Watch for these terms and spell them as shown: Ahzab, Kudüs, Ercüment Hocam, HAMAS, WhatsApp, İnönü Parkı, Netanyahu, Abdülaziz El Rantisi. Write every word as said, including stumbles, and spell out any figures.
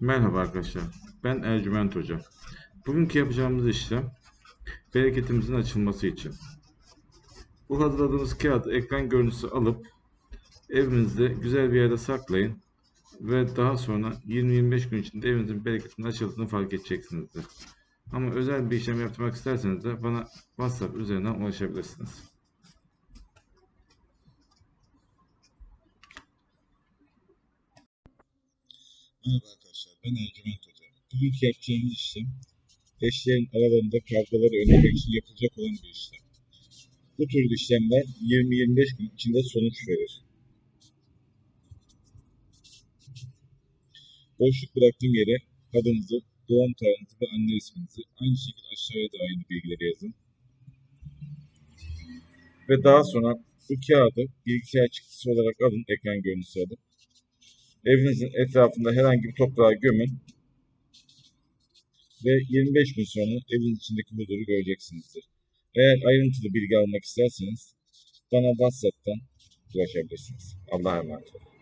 Merhaba arkadaşlar, ben Ercüment Hocam. Bugünkü yapacağımız işlem bereketimizin açılması için. Bu hazırladığımız kağıt ekran görüntüsü alıp evinizde güzel bir yerde saklayın ve daha sonra yirmi yirmi beş gün içinde evinizin bereketinin açıldığını fark edeceksinizdir. Ama özel bir işlem yapmak isterseniz de bana WhatsApp üzerinden ulaşabilirsiniz. Merhaba arkadaşlar, ben Ercüment Hocam. Bugünkü yapacağımız işlem, eşlerin aralarında kavgaları önlemek için yapılacak olan bir işlem. Bu tür işlemler yirmi yirmi beş gün içinde sonuç verir. Boşluk bıraktığım yere adınızı, doğum tarihinizi ve anne isminizi, aynı şekilde aşağıya da aynı bilgileri yazın. Ve daha sonra bu kağıdı bilgisayar çıktısı olarak alın, ekran görüntüsü alın. Evinizin etrafında herhangi bir toprağa gömün ve yirmi beş gün sonra evin içindeki huzuru göreceksinizdir. Eğer ayrıntılı bilgi almak isterseniz bana WhatsApp'tan ulaşabilirsiniz. Allah'a emanet olun.